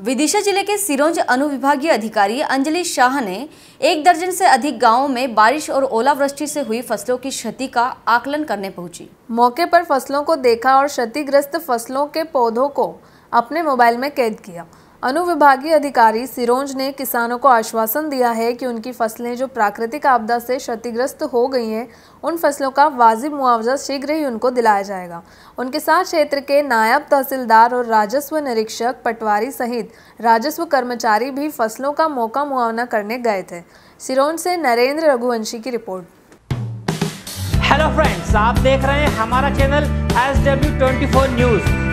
विदिशा जिले के सिरोंज अनुविभागीय अधिकारी अंजलि शाह ने 1 दर्जन से अधिक गांवों में बारिश और ओलावृष्टि से हुई फसलों की क्षति का आकलन करने पहुंची। मौके पर फसलों को देखा और क्षतिग्रस्त फसलों के पौधों को अपने मोबाइल में कैद किया। अनुविभागीय अधिकारी सिरोंज ने किसानों को आश्वासन दिया है कि उनकी फसलें जो प्राकृतिक आपदा से क्षतिग्रस्त हो गई हैं, उन फसलों का वाजिब मुआवजा शीघ्र ही उनको दिलाया जाएगा। उनके साथ क्षेत्र के नायब तहसीलदार और राजस्व निरीक्षक, पटवारी सहित राजस्व कर्मचारी भी फसलों का मौका मुआवजा करने गए थे। सिरोंज से नरेंद्र रघुवंशी की रिपोर्ट। हेलो फ्रेंड्स, आप देख रहे हैं हमारा चैनल SW24 न्यूज।